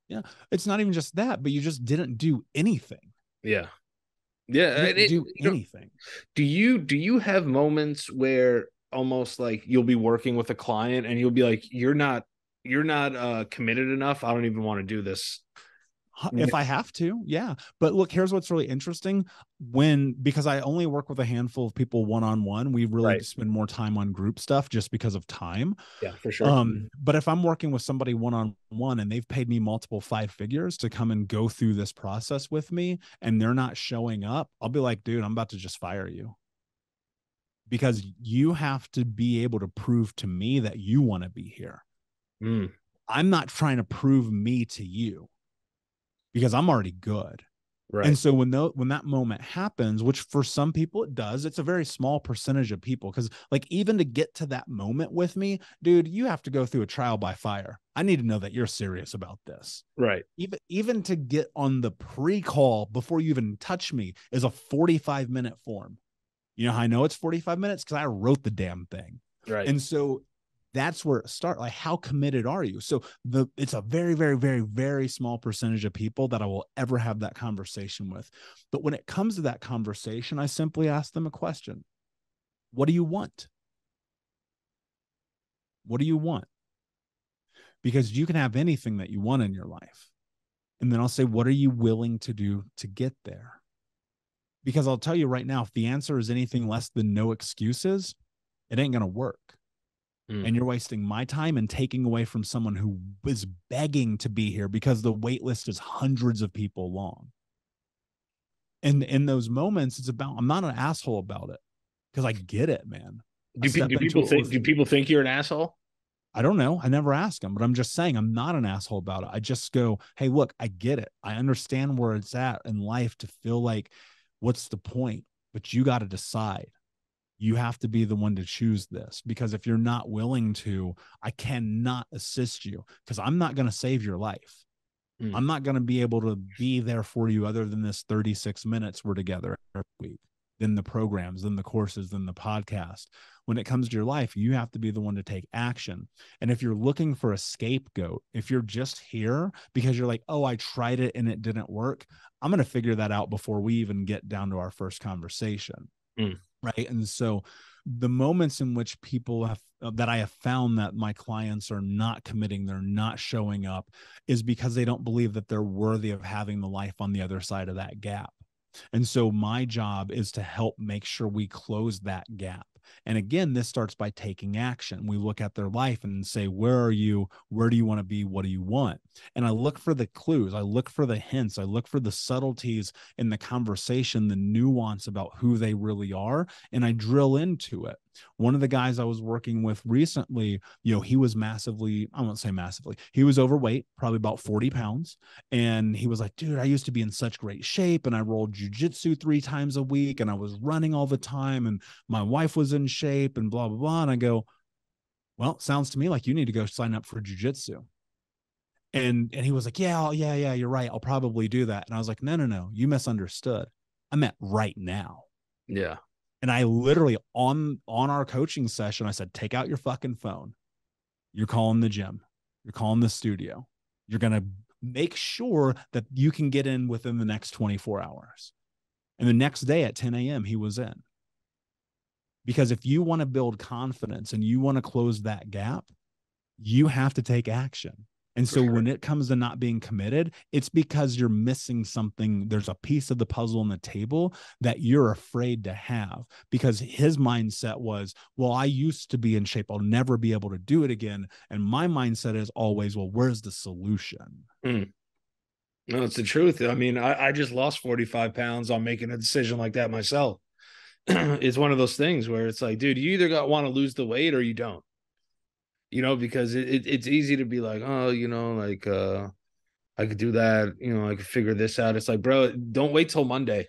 Yeah. It's not even just that, but you just didn't do anything. Yeah. Yeah. You didn't it, do you anything. Know, do you, do you have moments where almost like you'll be working with a client and you'll be like, you're not, you're not uh, committed enough. I don't even want to do this. If I have to. Yeah. But look, here's what's really interesting when, because I only work with a handful of people one-on-one, we really right. spend more time on group stuff just because of time. Yeah, for sure. Um, but if I'm working with somebody one-on-one and they've paid me multiple five figures to come and go through this process with me and they're not showing up, I'll be like, dude, I'm about to just fire you. Because you have to be able to prove to me that you want to be here. Mm. I'm not trying to prove me to you. Because I'm already good. Right. And so when, the, when that moment happens, which for some people it does, it's a very small percentage of people. Because like even to get to that moment with me, dude, you have to go through a trial by fire. I need to know that you're serious about this. Right. Even, even to get on the pre-call before you even touch me is a forty-five minute form. You know how I know it's forty-five minutes? Because I wrote the damn thing. Right. And so that's where it starts. Like, how committed are you? So the, it's a very, very, very, very small percentage of people that I will ever have that conversation with. But when it comes to that conversation, I simply ask them a question. What do you want? What do you want? Because you can have anything that you want in your life. And then I'll say, what are you willing to do to get there? Because I'll tell you right now, if the answer is anything less than no excuses, it ain't going to work. And you're wasting my time and taking away from someone who is begging to be here because the wait list is hundreds of people long. And in those moments, it's about, I'm not an asshole about it because I get it, man. Do, pe- do people think, do people think you're an asshole? I don't know. I never ask them, but I'm just saying I'm not an asshole about it. I just go, hey, look, I get it. I understand where it's at in life to feel like, what's the point? But you got to decide. you have to be the one to choose this, because if you're not willing to, I cannot assist you, because I'm not going to save your life. Mm. I'm not going to be able to be there for you other than this thirty-six minutes we're together every week, then the programs, then the courses, then the podcast. When it comes to your life, you have to be the one to take action. And if you're looking for a scapegoat, if you're just here because you're like, oh, I tried it and it didn't work, I'm going to figure that out before we even get down to our first conversation. Mm. Right. And so the moments in which people have that I have found that my clients are not committing, they're not showing up, is because they don't believe that they're worthy of having the life on the other side of that gap. And so my job is to help make sure we close that gap. And again, this starts by taking action. We look at their life and say, where are you? Where do you want to be? What do you want? And I look for the clues. I look for the hints. I look for the subtleties in the conversation, the nuance about who they really are. And I drill into it. One of the guys I was working with recently, you know, he was massively, I won't say massively, he was overweight, probably about forty pounds. And he was like, dude, I used to be in such great shape. And I rolled jujitsu three times a week. And I was running all the time. And my wife was in shape and blah, blah, blah. And I go, well, sounds to me like you need to go sign up for jujitsu. And, and he was like, yeah, I'll, yeah, yeah, you're right. I'll probably do that. And I was like, no, no, no, you misunderstood. I'm at right now. Yeah. And I literally on, on our coaching session, I said, take out your fucking phone. You're calling the gym. You're calling the studio. You're going to make sure that you can get in within the next twenty-four hours. And the next day at ten a m, he was in. Because if you want to build confidence and you want to close that gap, you have to take action. And so when it comes to not being committed, it's because you're missing something. There's a piece of the puzzle on the table that you're afraid to have, because his mindset was, well, I used to be in shape. I'll never be able to do it again. And my mindset is always, well, where's the solution? Mm. No, it's the truth. I mean, I, I just lost forty-five pounds on making a decision like that myself. It's one of those things where it's like, dude, you either got want to lose the weight or you don't. You know, because it, it it's easy to be like, oh, you know, like, uh, I could do that. You know, I could figure this out. It's like, bro, don't wait till Monday.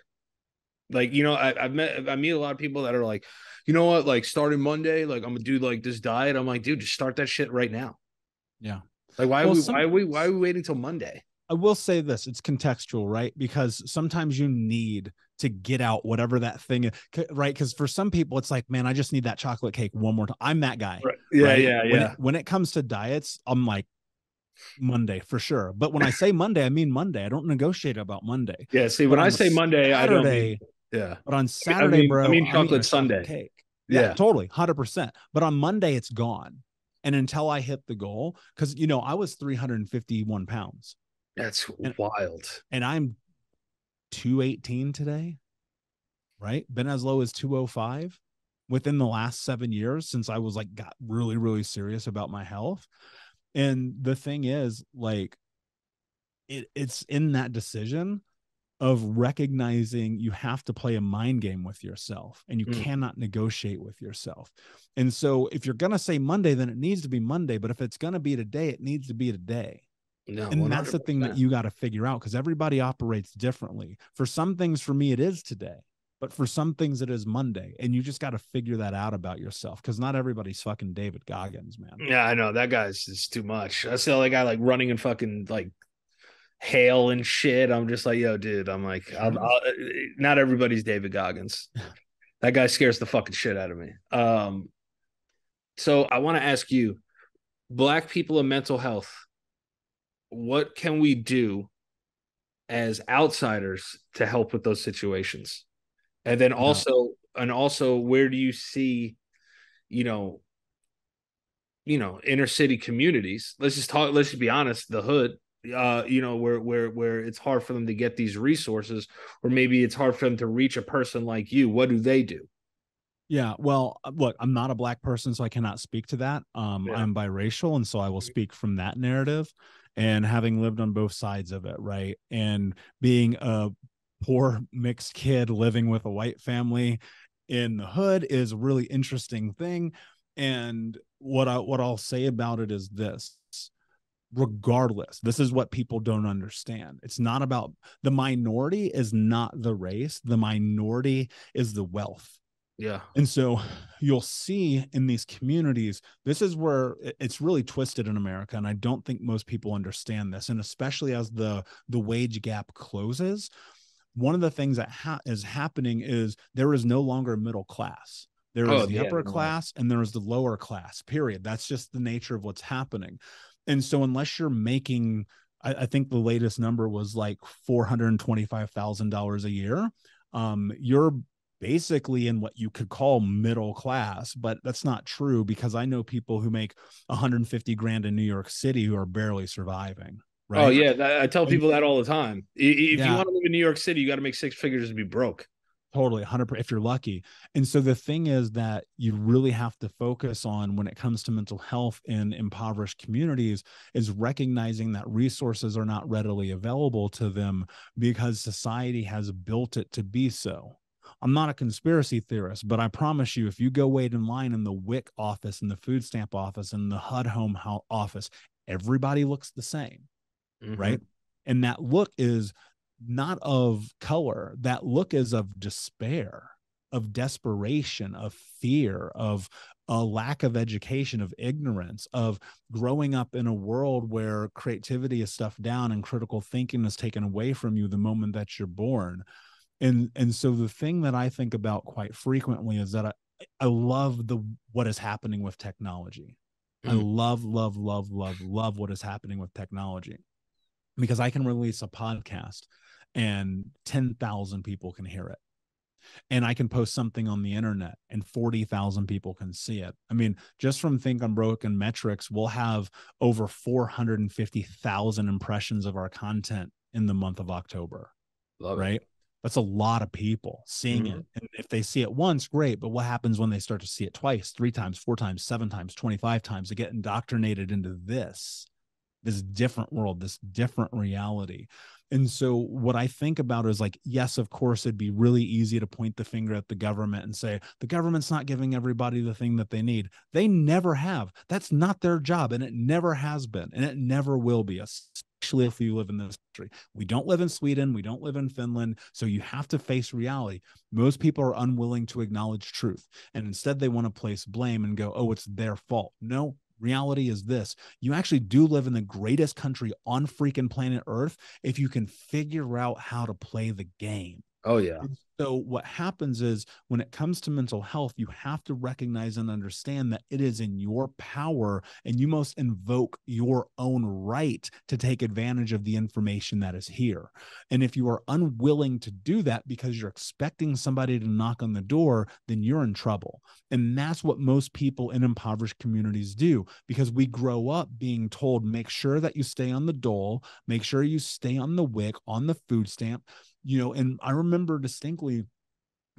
Like, you know, I, I've met, I meet a lot of people that are like, you know what, like starting Monday, like I'm gonna do like this diet. I'm like, dude, just start that shit right now. Yeah. Like, why well, are we, some, why are we, why are we waiting till Monday? I will say this, it's contextual, right? Because sometimes you need to get out whatever that thing is, right? Because for some people, it's like, man, I just need that chocolate cake one more time. I'm that guy. Right. Yeah, right? yeah, yeah. When it, when it comes to diets, I'm like, Monday for sure. But when I say Monday, I mean Monday. I don't negotiate about Monday. Yeah, see, but when I say Monday, Saturday, I don't mean, yeah. But on Saturday, I mean, bro, I mean chocolate I mean Sunday. Cake. Yeah, yeah, totally, one hundred percent. But on Monday, it's gone. And until I hit the goal, because, you know, I was three hundred fifty-one pounds. That's and, wild. And I'm two eighteen today, right? Been as low as two oh five within the last seven years since I was like, got really, really serious about my health. And the thing is, like, it, it's in that decision of recognizing you have to play a mind game with yourself, and you mm. cannot negotiate with yourself. And so if you're going to say Monday, then it needs to be Monday. But if it's going to be today, it needs to be today. No, and one hundred percent. That's the thing that you got to figure out, because everybody operates differently. For some things, for me, it is today, but for some things, it is Monday. And you just got to figure that out about yourself, because not everybody's fucking David Goggins, man. Yeah, I know. That guy's just too much. That's the only guy like running in fucking like hail and shit. I'm just like, yo, dude, I'm like, I'm, I'll, not everybody's David Goggins. That guy scares the fucking shit out of me. Um, so I want to ask you, Black people and mental health, what can we do as outsiders to help with those situations? And then also, no. and also, where do you see, you know, you know, inner city communities? Let's just talk, let's just be honest, the hood, uh, you know, where, where, where it's hard for them to get these resources, or maybe it's hard for them to reach a person like you. What do they do? Yeah, well, look, I'm not a Black person, so I cannot speak to that. Um, yeah. I'm biracial, and so I will speak from that narrative. And having lived on both sides of it, right? And being a poor mixed kid living with a white family in the hood is a really interesting thing. And what I, what I'll say about it is this, regardless, this is what people don't understand. It's not about the minority is not the race. The minority is the wealth. Yeah. And so you'll see in these communities, this is where it's really twisted in America. And I don't think most people understand this. And especially as the, the wage gap closes, one of the things that ha is happening is there is no longer a middle class. There oh, is the yeah, upper no. class and there is the lower class, period. That's just the nature of what's happening. And so unless you're making, I, I think the latest number was like four hundred twenty-five thousand dollars a year, um, you're basically in what you could call middle class, but that's not true, because I know people who make one hundred fifty grand in New York City who are barely surviving. Right? Oh yeah. I tell people that all the time. If yeah. you want to live in New York City, you got to make six figures and be broke. Totally. one hundred percent if you're lucky. And so the thing is that you really have to focus on when it comes to mental health in impoverished communities is recognizing that resources are not readily available to them because society has built it to be so. I'm not a conspiracy theorist, but I promise you, if you go wait in line in the W I C office, in the food stamp office, in the H U D home office, everybody looks the same, mm-hmm. right? And that look is not of color. That look is of despair, of desperation, of fear, of a lack of education, of ignorance, of growing up in a world where creativity is stuffed down and critical thinking is taken away from you the moment that you're born. And, and so the thing that I think about quite frequently is that I, I love the, what is happening with technology. Mm. I love, love, love, love, love what is happening with technology, because I can release a podcast and ten thousand people can hear it. And I can post something on the internet and forty thousand people can see it. I mean, just from Think Unbroken metrics, we'll have over four hundred fifty thousand impressions of our content in the month of October. Love right? It. That's a lot of people seeing mm-hmm. it. And if they see it once, great. But what happens when they start to see it twice, three times, four times, seven times, twenty-five times? They get indoctrinated into this, this different world, this different reality. And so what I think about is like, yes, of course, it'd be really easy to point the finger at the government and say, the government's not giving everybody the thing that they need. They never have. That's not their job. And it never has been. And it never will be, especially if you live in this country. We don't live in Sweden. We don't live in Finland. So you have to face reality. Most people are unwilling to acknowledge truth. And instead they want to place blame and go, oh, it's their fault. No. Reality is this: you actually do live in the greatest country on freaking planet Earth if you can figure out how to play the game. Oh, yeah. And so what happens is when it comes to mental health, you have to recognize and understand that it is in your power, and you must invoke your own right to take advantage of the information that is here. And if you are unwilling to do that because you're expecting somebody to knock on the door, then you're in trouble. And that's what most people in impoverished communities do, because we grow up being told, make sure that you stay on the dole, make sure you stay on the W I C, on the food stamp. You know, and I remember distinctly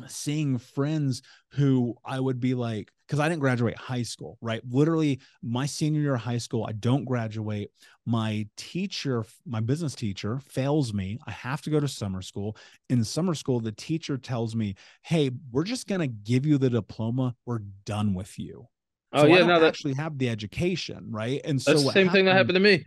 seeing friends who I would be like, because I didn't graduate high school, right? Literally my senior year of high school, I don't graduate. My teacher, my business teacher fails me. I have to go to summer school. In summer school, the teacher tells me, hey, we're just going to give you the diploma. We're done with you. Oh, so yeah, I don't no, that... actually have the education, right? And so that's the same happened, thing that happened to me.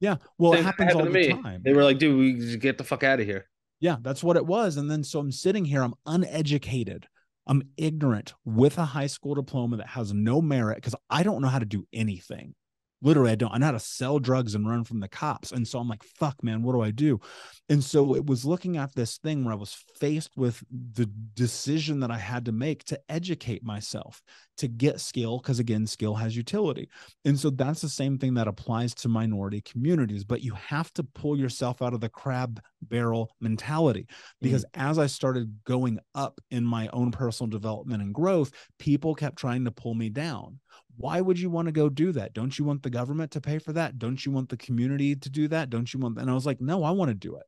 Yeah. Well, same it happens happened all the me. time. They were like, dude, we just get the fuck out of here. Yeah, that's what it was. And then so I'm sitting here, I'm uneducated, I'm ignorant with a high school diploma that has no merit because I don't know how to do anything. Literally, I don't. I know how to sell drugs and run from the cops. And so I'm like, fuck, man, what do I do? And so it was looking at this thing where I was faced with the decision that I had to make to educate myself, to get skill, because again, skill has utility. And so that's the same thing that applies to minority communities, but you have to pull yourself out of the crab barrel mentality, because mm-hmm. as I started going up in my own personal development and growth, people kept trying to pull me down. Why would you want to go do that? Don't you want the government to pay for that? Don't you want the community to do that? Don't you want? And I was like, no, I want to do it.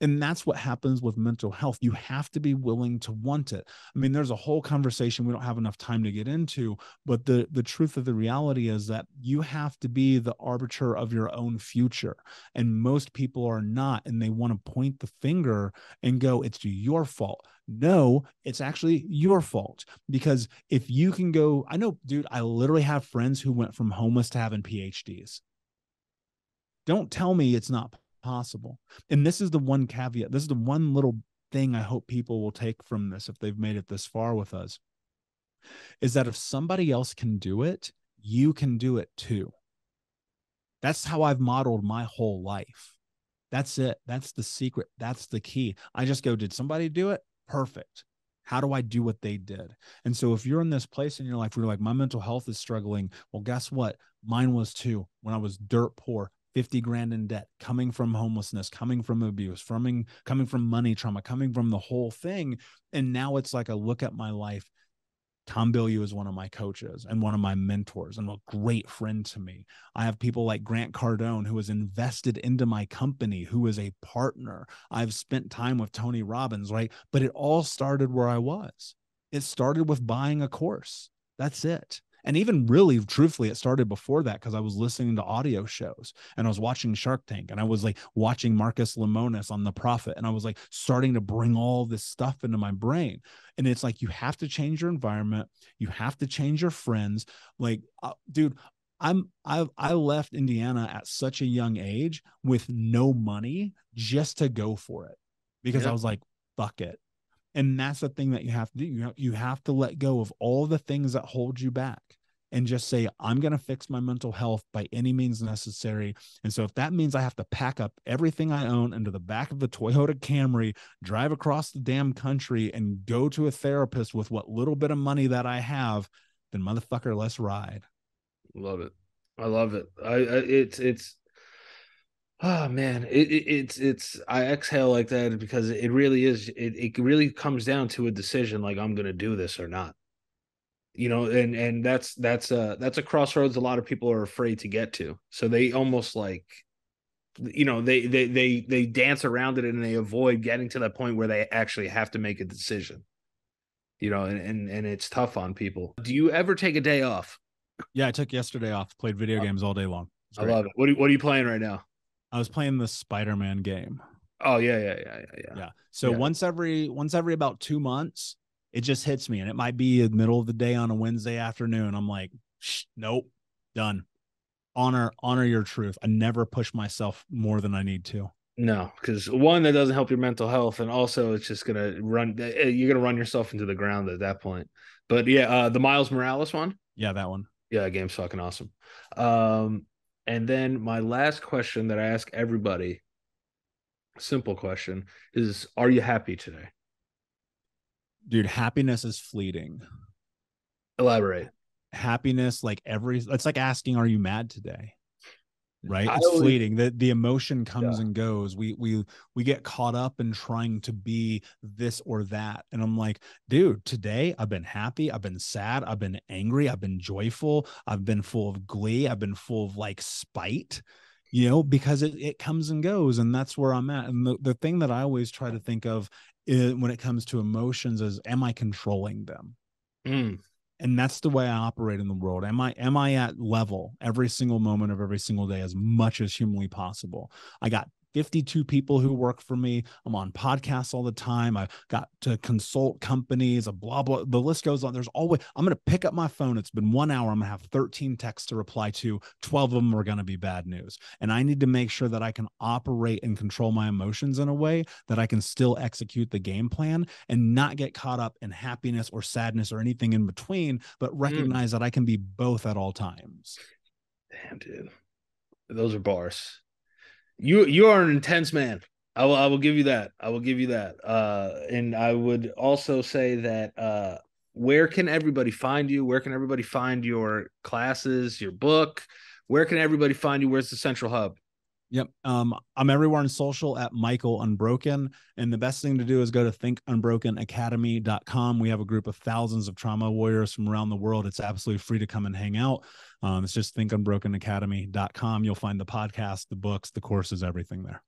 And that's what happens with mental health. You have to be willing to want it. I mean, there's a whole conversation we don't have enough time to get into, but the, the truth of the reality is that you have to be the arbiter of your own future. And most people are not, and they want to point the finger and go, it's your fault. No, it's actually your fault, because if you can go, I know, dude, I literally have friends who went from homeless to having P H Ds. Don't tell me it's not possible. And this is the one caveat. This is the one little thing I hope people will take from this if they've made it this far with us. is that if somebody else can do it, you can do it too. That's how I've modeled my whole life. That's it. That's the secret. That's the key. I just go, did somebody do it? Perfect. How do I do what they did? And so if you're in this place in your life where you're like, my mental health is struggling, well, guess what? Mine was too. When I was dirt poor, fifty grand in debt, coming from homelessness, coming from abuse, from, coming from money trauma, coming from the whole thing. And now it's like, I look at my life. Tom Bilyeu is one of my coaches and one of my mentors and a great friend to me. I have people like Grant Cardone, who has invested into my company, who is a partner. I've spent time with Tony Robbins, right? But it all started where I was. It started with buying a course. That's it. And even really, truthfully, it started before that because I was listening to audio shows and I was watching Shark Tank and I was like watching Marcus Lemonis on The Profit. And I was like starting to bring all this stuff into my brain. And it's like, you have to change your environment. You have to change your friends. Like, uh, dude, I'm, I've, I left Indiana at such a young age with no money just to go for it because yep. I was like, fuck it. And that's the thing that you have to do. You have, you have to let go of all the things that hold you back and just say, I'm going to fix my mental health by any means necessary. And so if that means I have to pack up everything I own into the back of the Toyota Camry, drive across the damn country and go to a therapist with what little bit of money that I have, then motherfucker, let's ride. Love it. I love it. I, I it's, it's, Oh man, it, it, it's, it's, I exhale like that because it really is, it, it really comes down to a decision. Like, I'm going to do this or not, you know, and, and that's, that's a, that's a crossroads a lot of people are afraid to get to. So they almost like, you know, they, they, they, they dance around it and they avoid getting to that point where they actually have to make a decision, you know, and, and, and it's tough on people. Do you ever take a day off? Yeah. I took yesterday off, played video games all day long. I love it. What are, what are you playing right now? I was playing the Spider-Man game. Oh yeah, yeah, yeah, yeah, yeah. yeah. So yeah. once every once every about two months, it just hits me, and it might be the middle of the day on a Wednesday afternoon. I'm like, Shh, nope, done. Honor, honor your truth. I never push myself more than I need to. No, because one, that doesn't help your mental health, and also it's just gonna run. You're gonna run yourself into the ground at that point. But yeah, uh, the Miles Morales one. Yeah, that one. Yeah, that game's fucking awesome. Um. And then my last question that I ask everybody, simple question, is, are you happy today? Dude, happiness is fleeting. Elaborate. Happiness, like every, it's like asking, are you mad today? Right? It's always fleeting. The, the emotion comes yeah. and goes. We, we, we get caught up in trying to be this or that. And I'm like, dude, today I've been happy. I've been sad. I've been angry. I've been joyful. I've been full of glee. I've been full of like spite, you know, because it, it comes and goes. And that's where I'm at. And the, the thing that I always try to think of is, when it comes to emotions, is, am I controlling them? Mm. And that's the way I operate in the world. Am I, am I at level every single moment of every single day as much as humanly possible? I got fifty-two people who work for me. I'm on podcasts all the time. I got to consult companies, a blah, blah. The list goes on. There's always, I'm going to pick up my phone. It's been one hour. I'm going to have thirteen texts to reply to. twelve of them are going to be bad news. And I need to make sure that I can operate and control my emotions in a way that I can still execute the game plan and not get caught up in happiness or sadness or anything in between, but recognize mm. that I can be both at all times. Damn, dude. Those are bars. You you are an intense man. I will I will give you that. I will give you that. Uh, and I would also say that uh, where can everybody find you? Where can everybody find your classes, your book? Where can everybody find you? Where's the central hub? Yep. Um, I'm everywhere on social at Michael Unbroken. And the best thing to do is go to Think Unbroken Academy dot com. We have a group of thousands of trauma warriors from around the world. It's absolutely free to come and hang out. Um, it's just Think Unbroken Academy dot com. You'll find the podcast, the books, the courses, everything there.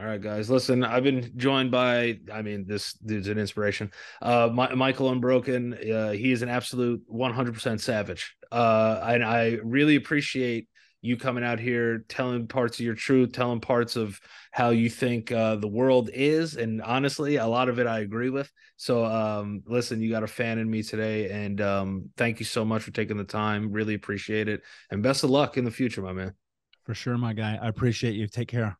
All right, guys, listen, I've been joined by, I mean, this dude's an inspiration. Uh, my, Michael Unbroken, uh, he is an absolute one hundred percent savage. Uh, and I really appreciate you coming out here, telling parts of your truth, telling parts of how you think uh, the world is. And honestly, a lot of it I agree with. So um, listen, you got a fan in me today. And um, thank you so much for taking the time. Really appreciate it. And best of luck in the future, my man. For sure, my guy. I appreciate you. Take care.